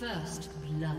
First blood.